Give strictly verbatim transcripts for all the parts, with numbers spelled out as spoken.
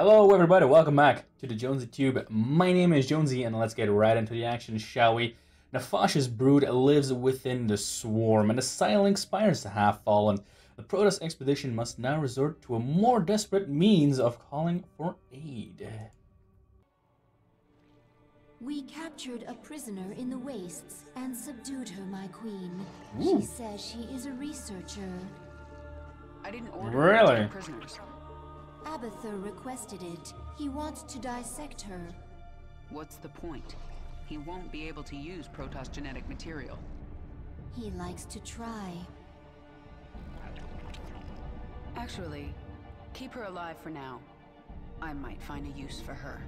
Hello everybody, welcome back to the Jonesy Tube. My name is Jonesy and let's get right into the action, shall we? Nefasha's brood lives within the swarm and the silent spires have fallen. The Protoss expedition must now resort to a more desperate means of calling for aid. We captured a prisoner in the wastes and subdued her, my queen. Ooh. She says she is a researcher. I didn't order really? prisoners. Abathur requested it. He wants to dissect her. What's the point? He won't be able to use Protoss genetic material. He likes to try. Actually, keep her alive for now. I might find a use for her.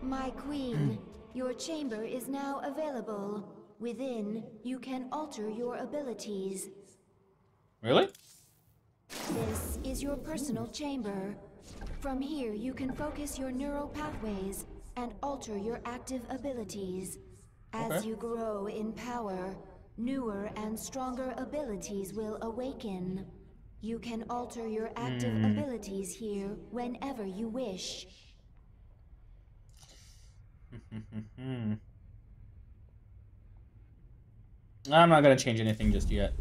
My queen, your chamber is now available. Within, you can alter your abilities. Really? This is your personal chamber. From here, you can focus your neural pathways and alter your active abilities. As okay. you grow in power, newer and stronger abilities will awaken. You can alter your active mm. abilities here whenever you wish. I'm not gonna change anything just yet.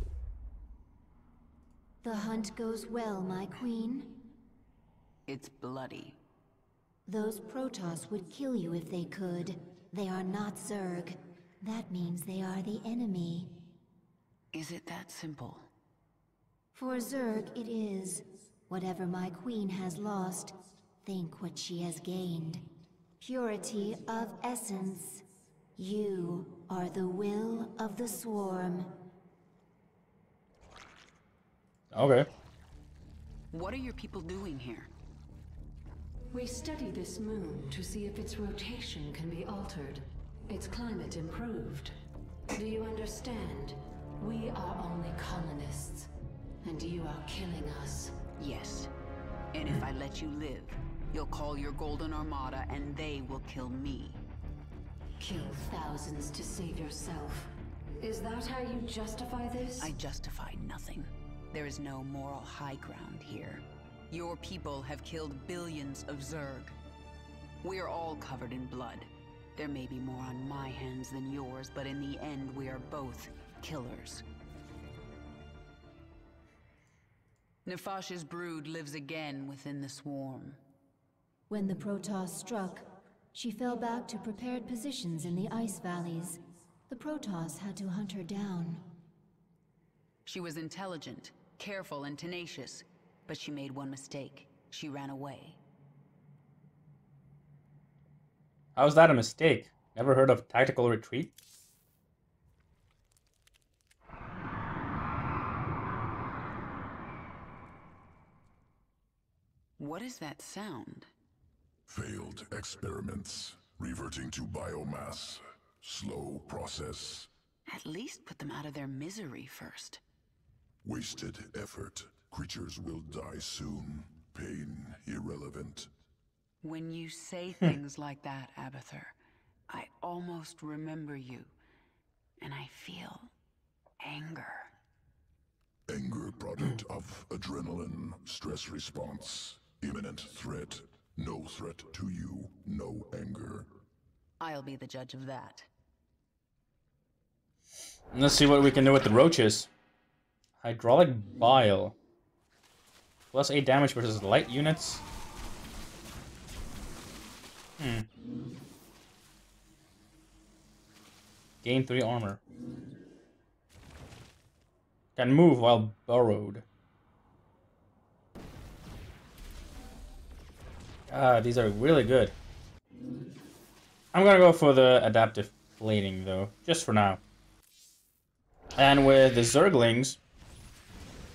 The hunt goes well, my queen. It's bloody. Those Protoss would kill you if they could. They are not Zerg. That means they are the enemy. Is it that simple? For Zerg, it is. Whatever my queen has lost, think what she has gained. Purity of essence. You are the will of the swarm. Okay. What are your people doing here? We study this moon to see if its rotation can be altered, its climate improved. Do you understand? We are only colonists, and you are killing us. Yes. And if I let you live, you'll call your golden armada and they will kill me. Kill thousands to save yourself. Is that how you justify this? I justify nothing. There is no moral high ground here. Your people have killed billions of Zerg. We are all covered in blood. There may be more on my hands than yours, but in the end, we are both killers. Nefasha's brood lives again within the swarm. When the Protoss struck, she fell back to prepared positions in the ice valleys. The Protoss had to hunt her down. She was intelligent, careful, and tenacious, but she made one mistake. She ran away. How is that a mistake? Never heard of tactical retreat? What is that sound? Failed experiments, reverting to biomass. Slow process. At least put them out of their misery first. Wasted effort. Creatures will die soon. Pain irrelevant. When you say things like that, Abathur, I almost remember you. And I feel anger. Anger product of adrenaline, stress response, imminent threat. No threat to you, no anger. I'll be the judge of that. Let's see what we can do with the roaches. Hydralic bile. Plus eight damage versus light units. Hmm. Gain three armor. Can move while burrowed. Ah, these are really good. I'm gonna go for the adaptive plating though, just for now. And with the Zerglings,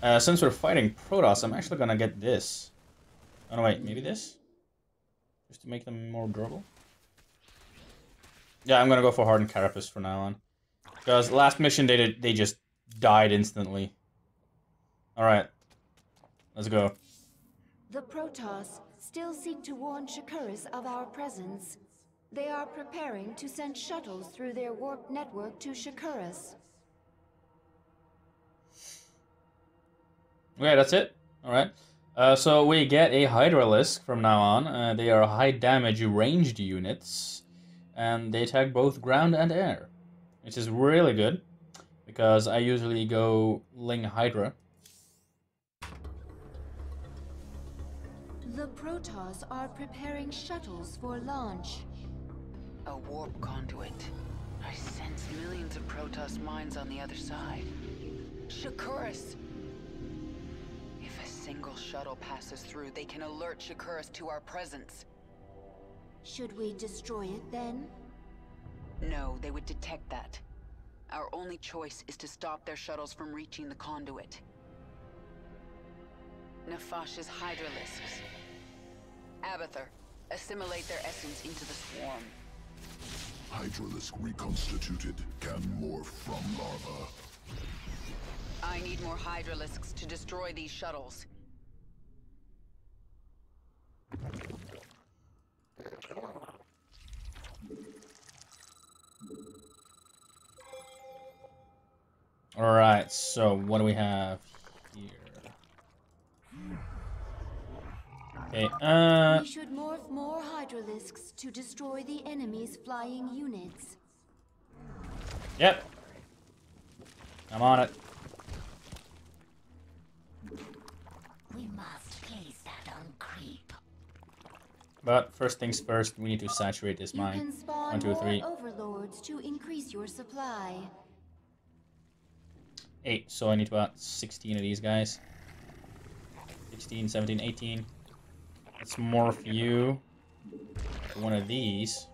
uh, since we're fighting Protoss, I'm actually gonna get this. Oh no, wait, maybe this? Just to make them more durable? Yeah, I'm gonna go for Hardened Carapace for now on. Because last mission they did, they just died instantly. Alright, let's go. The Protoss still seek to warn Shakuras of our presence. They are preparing to send shuttles through their warp network to Shakuras. Okay, that's it. All right. Uh, so we get a Hydralisk from now on. Uh, they are high damage ranged units, and they attack both ground and air, which is really good because I usually go Ling Hydra. The Protoss are preparing shuttles for launch. A warp conduit. I sense millions of Protoss mines on the other side. Shakuras! If a single shuttle passes through, they can alert Shakuras to our presence. Should we destroy it then? No, they would detect that. Our only choice is to stop their shuttles from reaching the conduit. Nefasha's Hydralisks. Abathur, assimilate their essence into the swarm. Hydralisk reconstituted. Can morph from larva. I need more Hydralisks to destroy these shuttles. Alright, so what do we have here? Okay, uh... we should morph more Hydralisks to destroy the enemy's flying units. Yep. I'm on it. We must place that on creep. But first things first, we need to saturate this mine. You can spawn One, two, three. More overlords to increase your supply. Eight, so I need about sixteen of these guys. sixteen, seventeen, eighteen. Let's morph you to one of these.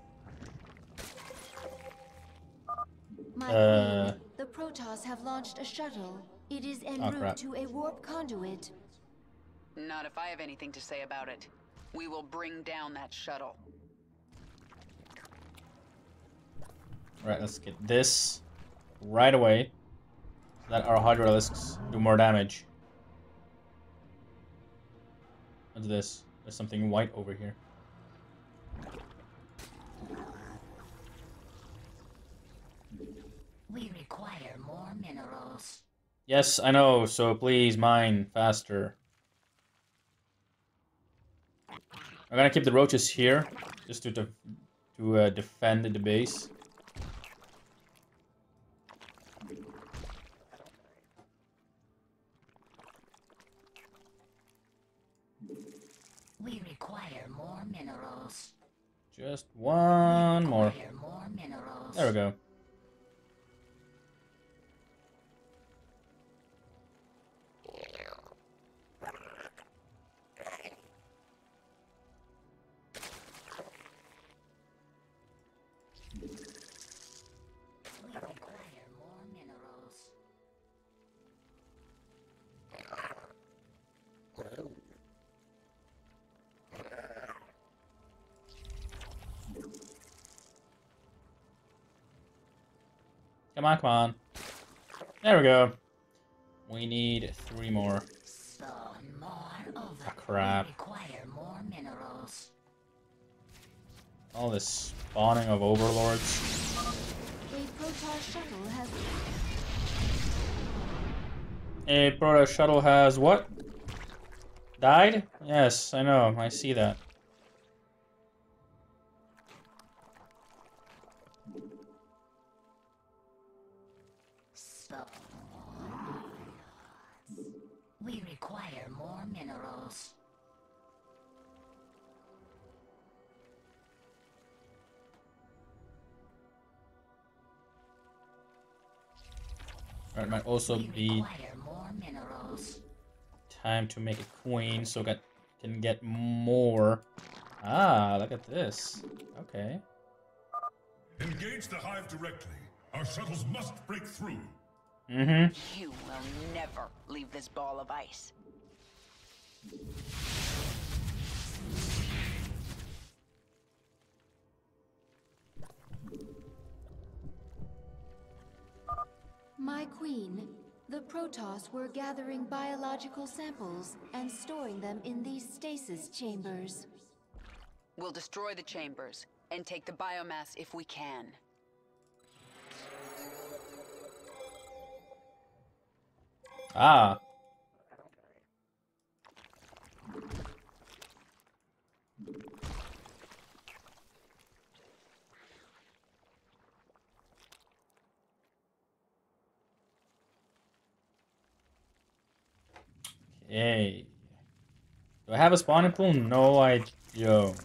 My uh, queen, the Protoss have launched a shuttle. It is en oh, route crap. to a warp conduit. Not if I have anything to say about it. We will bring down that shuttle. Alright, let's get this right away so that our Hydralisks do more damage. What's this? There's something white over here. We require more minerals. Yes, I know, so please mine faster. I'm gonna keep the roaches here, just to, def to uh, defend the base. We require more minerals. Just one more. more minerals. There we go. Come on, come on. There we go. We need three more. more oh, crap. More minerals. All this spawning of overlords. A Protoss shuttle has... A Protoss shuttle has what? Died? Yes, I know. I see that. We require more minerals. Alright, might also be more minerals. Time to make a queen so that can get more. Ah, look at this. Okay. Engage the hive directly. Our shuttles must break through. Mm-hmm. You will never leave this ball of ice. My queen, the Protoss were gathering biological samples and storing them in these stasis chambers. We'll destroy the chambers and take the biomass if we can. Ah. Yay. Do I have a spawning pool? No, I don't.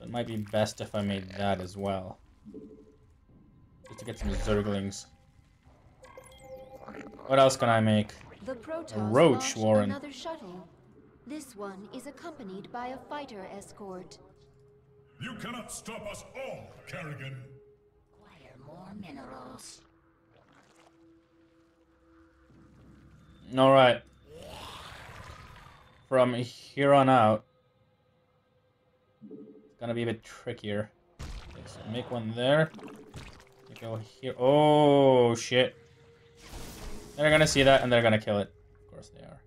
It might be best if I made that as well. Just to get some Zerglings. What else can I make? The Protoss roach warren. Another shuttle. This one is accompanied by a fighter escort. You cannot stop us all, Kerrigan. Require more minerals. All right. From here on out, it's gonna be a bit trickier. Okay, so make one there. Go here. Oh shit! They're gonna see that and they're gonna kill it. Of course they are.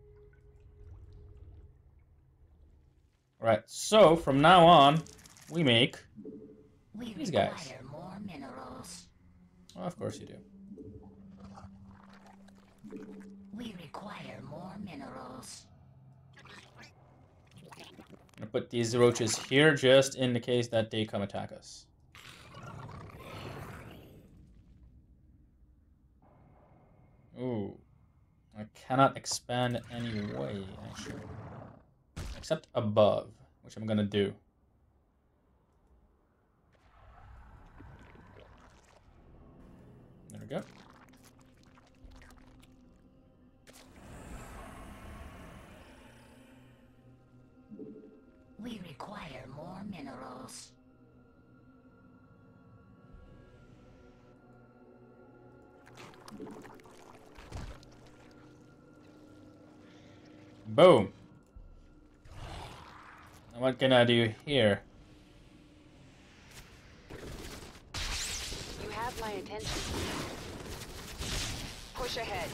All right. So from now on, we make we these guys. More minerals. Well, of course you do. We require more minerals. I'm gonna put these roaches here just in the case that they come attack us. Ooh. I cannot expand any way, actually. Except above, which I'm gonna do. There we go. We require more minerals. Boom. And what can I do here? You have my attention. Push ahead.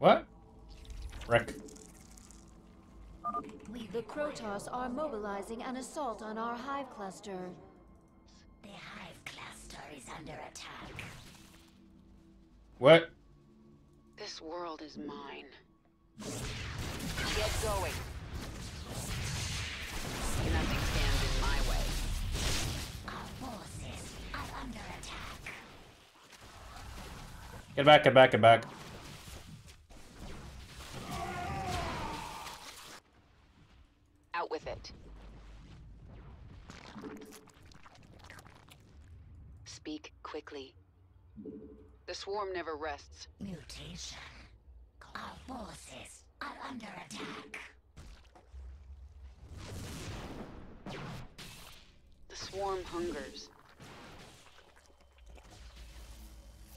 What? Wreck. The Protoss are mobilizing an assault on our hive cluster. The hive cluster is under attack. What? This world is mine. Get going. Nothing stands in my way. Our forces are under attack. Get back, get back, get back. With it. Speak quickly. The swarm never rests. Mutation. Our forces are under attack. The swarm hungers.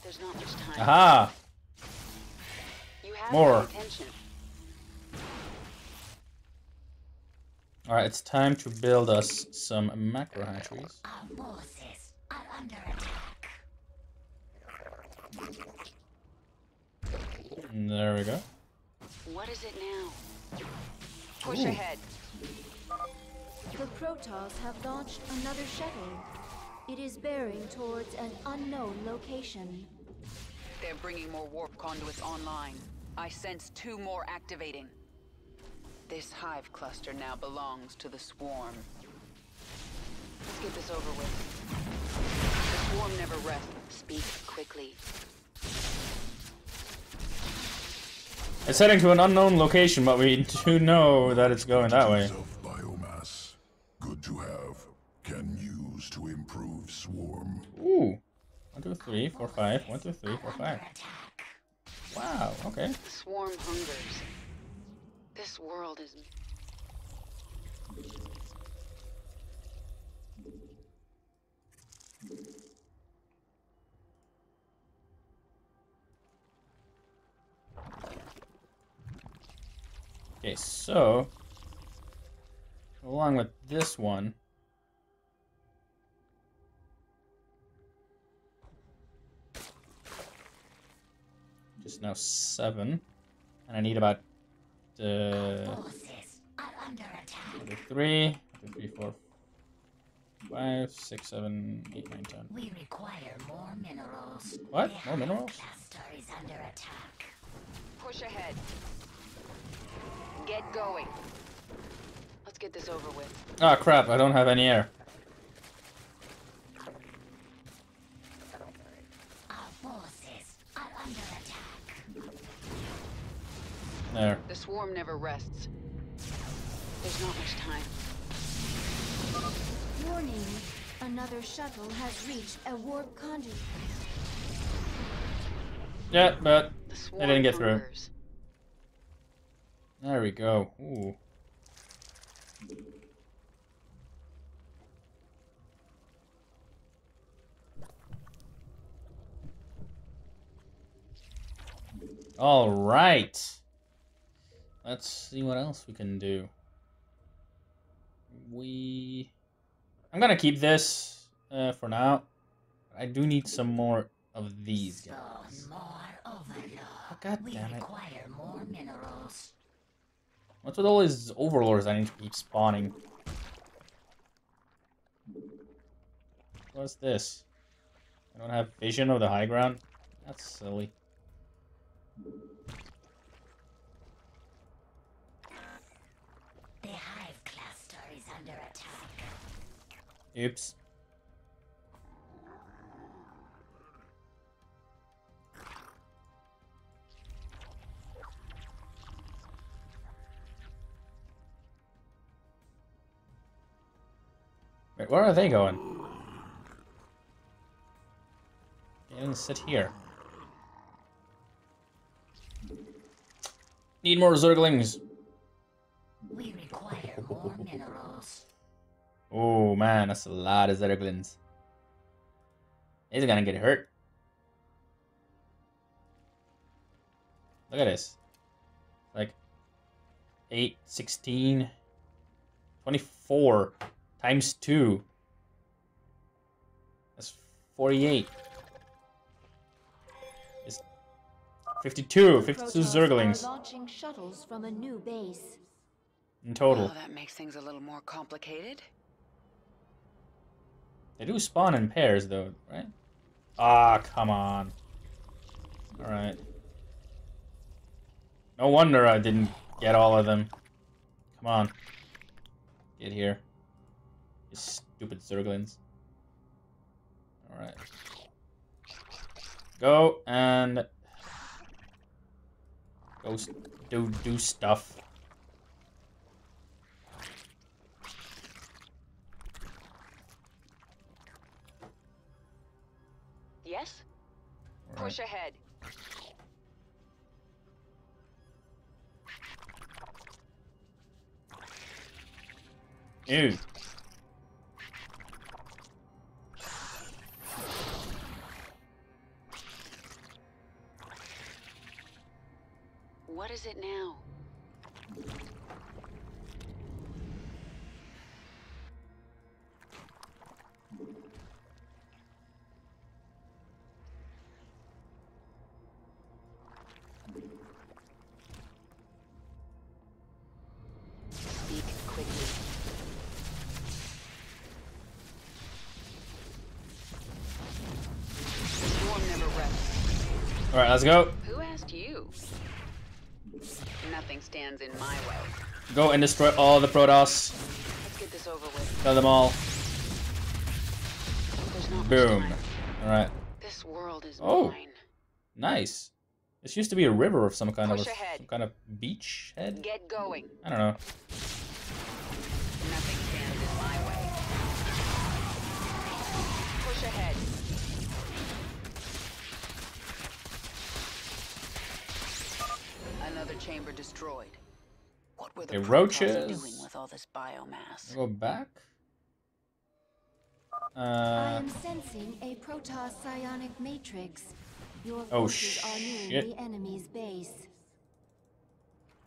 There's not much time. Aha! You have more attention. Alright, it's time to build us some macro hatcheries. Our forces are under attack. There we go. What is it now? Push Ooh. ahead. The Protoss have launched another shuttle. It is bearing towards an unknown location. They're bringing more warp conduits online. I sense two more activating. This hive cluster now belongs to the swarm. Let's get this over with. The swarm never rests. Speak quickly. It's heading to an unknown location, but we do know that it's going that way. Biomass. Good to have. Can use to improve swarm. Ooh. One, two, three, four, five. One, two, three, four, five. Wow, okay. The swarm hungers. This world is... Okay, so... along with this one... just now seven. And I need about... Uh, three, three, four, five, six, seven, eight, nine, ten. We require more minerals. What? More minerals? Castor is under attack. Push ahead. Get going. Let's get this over with. Ah, crap! I don't have any air. Our forces are under attack. There. The swarm never rests. There's not much time. Warning, another shuttle has reached a warp conduit. Yeah, but I didn't get through. There we go. Ooh. All right. Let's see what else we can do. We... I'm gonna keep this uh, for now. I do need some more of these guys. More overlord. Oh, God damn it. We require more minerals. What's with all these overlords I need to keep spawning? What's this? I don't have vision of the high ground? That's silly. The hive cluster is under attack. Oops. Wait, where are they going? They didn't sit here. Need more Zerglings. We require more minerals. Oh man, that's a lot of Zerglings. He's gonna get hurt. Look at this. Like eight, sixteen, twenty-four. Times two. That's forty-eight. It's fifty-two. fifty-two Zerglings. Launching shuttles from a new base. In total. Well, that makes things a little more complicated. They do spawn in pairs, though, right? Ah, come on. All right. No wonder I didn't get all of them. Come on. Get here. You stupid Zerglings. Alright. Go and... Go do, do stuff. Yes? Right. Push ahead. Ew. What is it now? Speak quickly. Storm never rests. All right, let's go. Who asked you? Nothing stands in my way. Go and destroy all the Protoss. Let's get this over with. Kill them all. Boom. Alright. This world is oh. mine. Nice. This used to be a river of some kind Push of a, some kind of beach head. Get going. I don't know. Nothing stands in my way. Push ahead. Another chamber destroyed. What were the roaches doing with all this biomass? Go back. Uh, I'm sensing a Protoss psionic matrix. Your oh shit! Are nearing the enemy's base.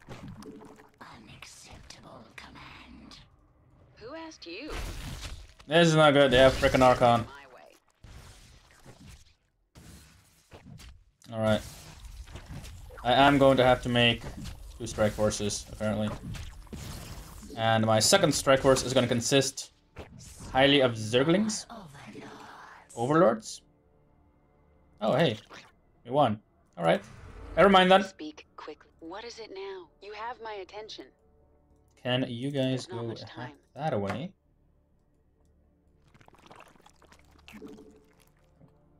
Unacceptable command. Who asked you? This is not good. They have frickin' Archon. All right. I am going to have to make two strike forces, apparently. And my second strike force is going to consist Highly of Zerglings? Overlords? Oh, hey. We won. Alright. Never mind then. Speak quickly. What is it now? You have my attention. Can you guys go hack that away?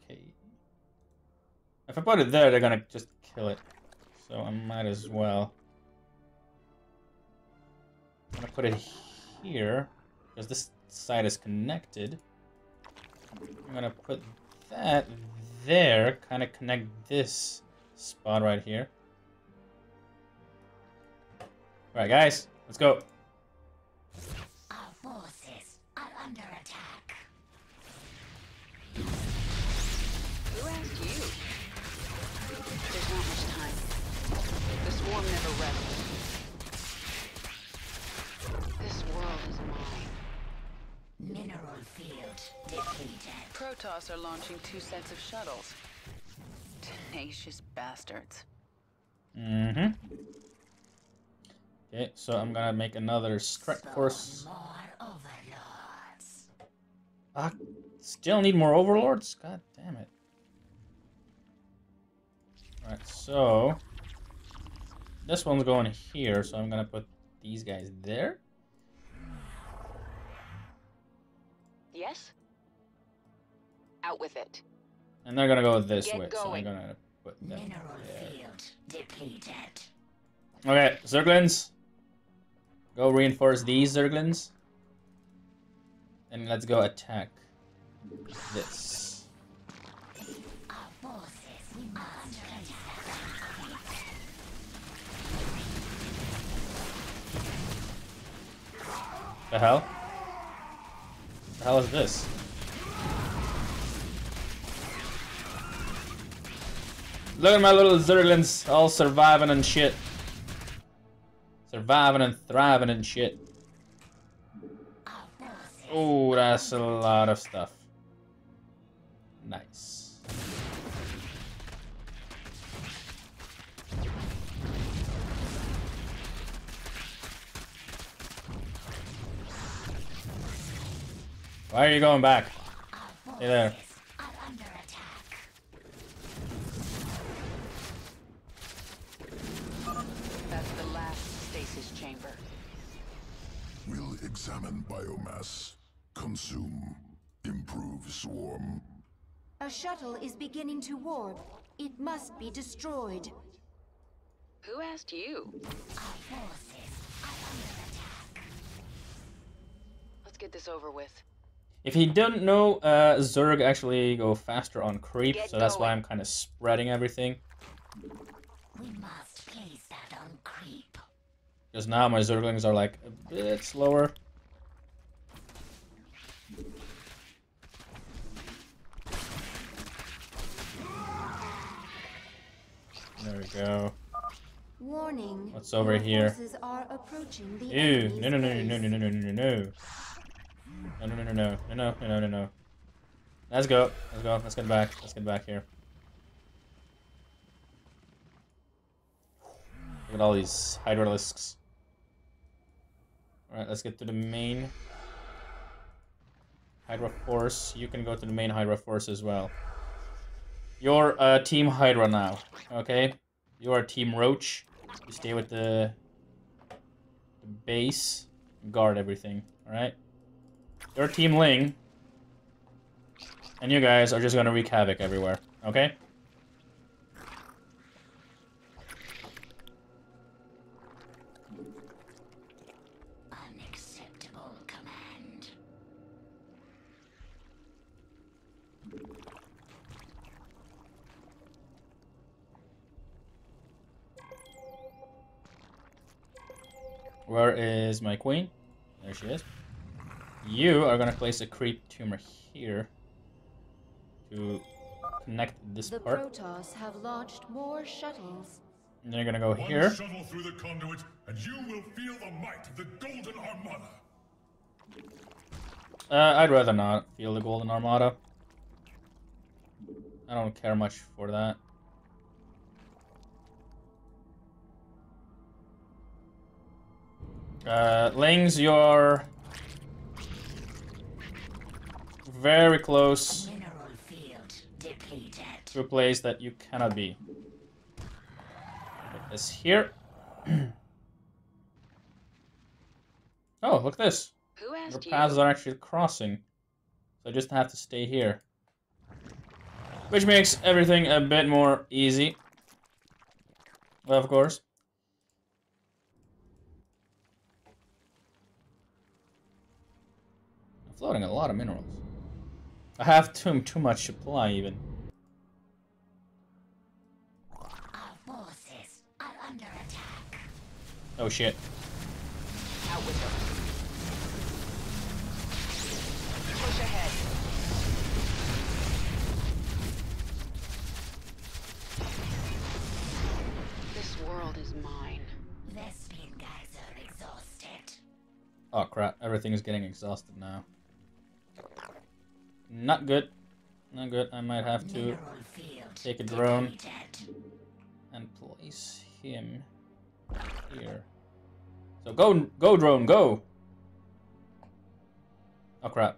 Okay. If I put it there, they're gonna just kill it. So I might as well. I'm gonna put it here, because this side is connected. I'm gonna put that there, kind of connect this spot right here. Alright guys, let's go. Our forces are under attack. Who asked you? There's not much time. The swarm never rests. This world is mine. Mineral field defeated. Protoss are launching two sets of shuttles. Tenacious bastards. Mm-hmm. Okay, so I'm gonna make another strike force. More overlords. Ah, still need more overlords? God damn it. Alright, so this one's going here, so I'm gonna put these guys there. Yes. Out with it. And they're gonna go this Get way, going. So I'm gonna put that Mineral there. Field depleted. Okay, Zerglings. Go reinforce these Zerglings. And let's go attack this. Our forces are under attack. The hell? The hell is this? Look at my little Zerglings, all surviving and shit. Surviving and thriving and shit. Oh, that's a lot of stuff. Nice. Why are you going back? Stay there. That's the last stasis chamber. We'll examine biomass, consume, improve swarm. A shuttle is beginning to warp. It must be destroyed. Who asked you? Our forces are under attack. Let's get this over with. If you don't know, uh, Zerg actually go faster on creep, Get so that's going. why I'm kind of spreading everything. We must place that on creep. Because now my Zerglings are like a bit slower. There we go. Warning. What's over here? Are the Ew! No! No! No! No! No! No! No! No! No! No, no, no, no, no, no, no, no, no, no. Let's go. Let's go. Let's get back. Let's get back here. Look at all these Hydralisks. Alright, let's get to the main Hydra Force. You can go to the main Hydra Force as well. You're uh, Team Hydra now, okay? You are Team Roach. You stay with the, the base. Guard everything, alright? You're Team Ling, and you guys are just gonna wreak havoc everywhere, okay? Unacceptable command. Where is my queen? There she is. You are gonna place a creep tumor here to connect this the part. The Protoss have launched more shuttles. And they're gonna go One here. Shuttle through the conduits, and you will feel the might of the Golden Armada. Uh, I'd rather not feel the Golden Armada. I don't care much for that. Uh, Lings, your very close to a place that you cannot be. Put this here. Oh, look at this. Who asked Your paths you? are actually crossing. So I just have to stay here. Which makes everything a bit more easy. Well, of course. I'm floating a lot of minerals. I have too, too much supply, even. Our forces are under attack. Oh, shit. Out with them. Push ahead. This world is mine. Vespin guys are exhausted. Oh crap, everything is getting exhausted now. Not good. Not good. I might have to take a drone and place him here. So go, go drone, go! Oh crap.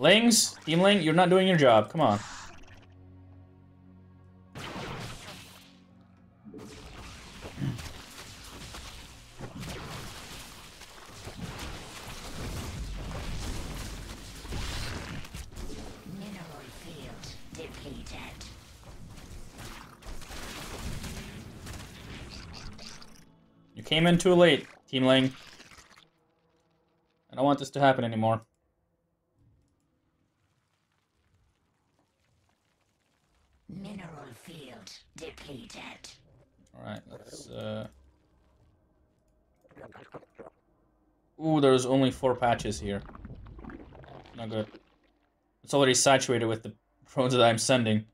Lings, Team Ling, you're not doing your job, come on. Came in too late, Team Ling. I don't want this to happen anymore. Mineral field depleted. Alright, let's uh ooh, there's only four patches here. Not good. It's already saturated with the drones that I'm sending.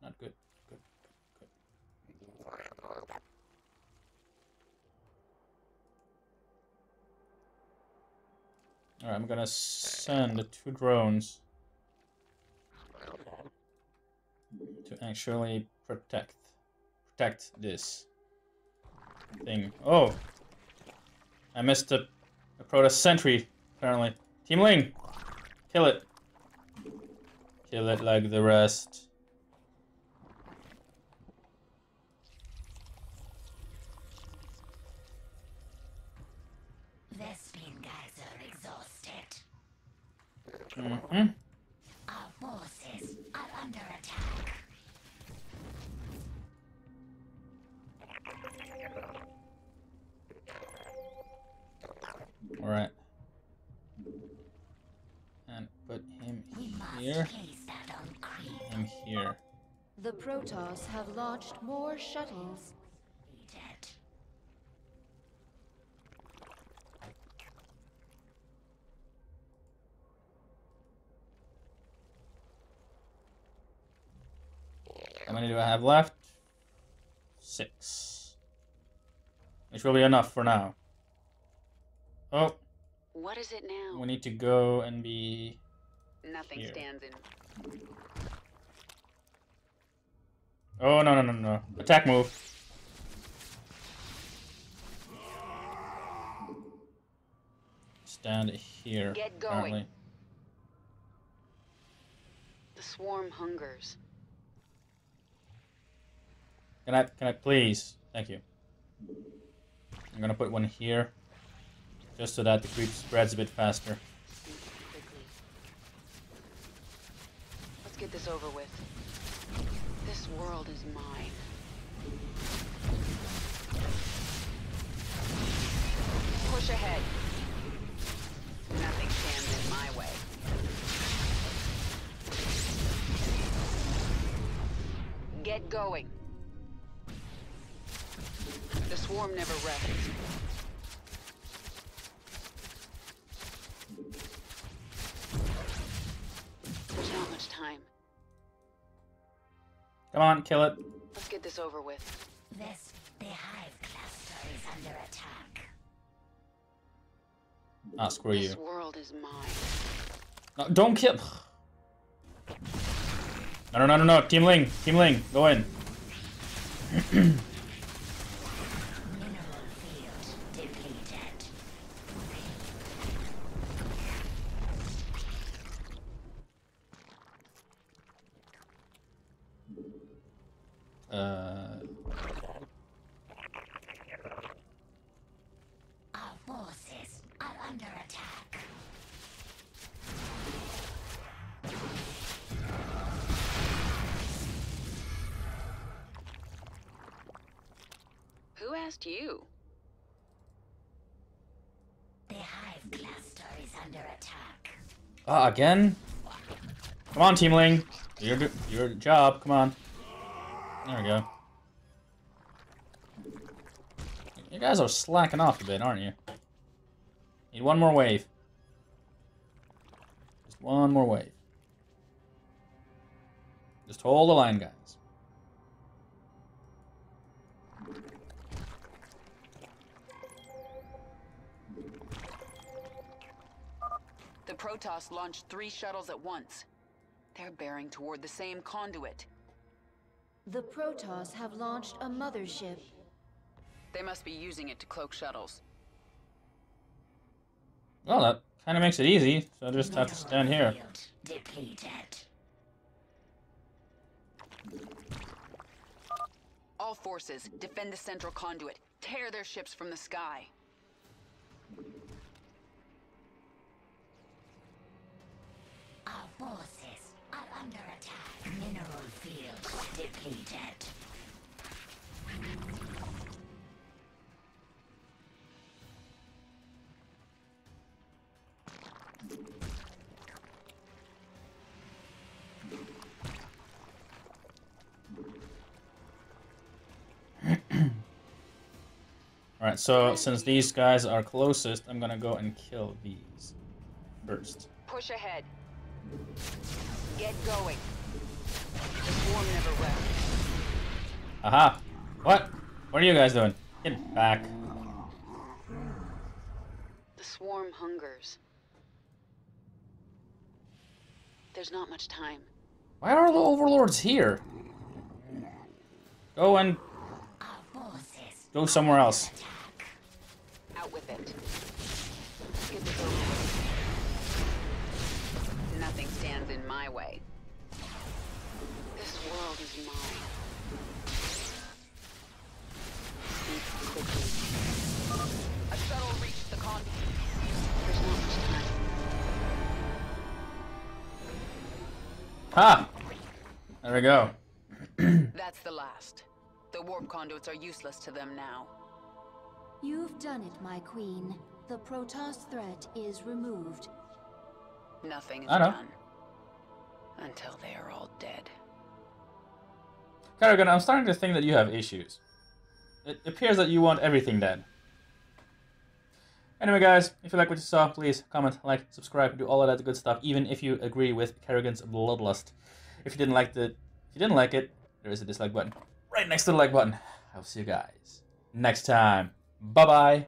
Not good. Alright, I'm gonna send two drones to actually protect protect this thing. Oh! I missed a, a Protoss Sentry, apparently. Team Ling! Kill it. Kill it like the rest. Mm-hmm. Our forces are under attack. All right, and put him we here. That on creep. Him here. The Protoss have launched more shuttles. How many do I have left? Six. Which will be enough for now. Oh. What is it now? We need to go and be. Nothing here. stands in. Oh no no no no! Attack move. Stand here. Get going. Apparently. The swarm hungers. Can I, can I please? Thank you. I'm gonna put one here, just so that the creep spreads a bit faster. Let's get this over with. This world is mine. Push ahead. Nothing stands in my way. Get going. The swarm never rests. There's not much time. Come on, kill it. Let's get this over with. This the hive cluster is under attack. Ah, screw you. This world is mine. No, don't kill. No, no, no, no, no. Team Ling, Team Ling, go in. Uh... Our forces are under attack. Who asked you? The hive cluster is under attack. Ah, again? Come on, Teamling. Do your, do your job. Come on. There we go. You guys are slacking off a bit, aren't you? Need one more wave. Just one more wave. Just hold the line, guys. The Protoss launched three shuttles at once. They're bearing toward the same conduit. The Protoss have launched a mothership. They must be using it to cloak shuttles. Well, that kind of makes it easy, so I just have to stand here. All forces, defend the central conduit. Tear their ships from the sky. Our forces are under attack. Mineral fields depleted. All right, so since these guys are closest, I'm gonna go and kill these first. Push ahead. Get going. The swarm never rests. Aha! What? What are you guys doing? Get back. The swarm hungers. There's not much time. Why are the overlords here? Go and go somewhere else. Out with it. Get the boat. Nothing stands in my way. This world is mine. A shuttle reached the con. There's not much time. Ha! There we go. That's the last. The warp conduits are useless to them now. You've done it, my queen. The Protoss threat is removed. Nothing is done until they are all dead. Kerrigan, I'm starting to think that you have issues. It appears that you want everything dead. Anyway, guys, if you like what you saw, please comment, like, subscribe, do all of that good stuff, even if you agree with Kerrigan's bloodlust. If you didn't like the, if you didn't like it, there is a dislike button right next to the like button. I'll see you guys next time. Bye bye.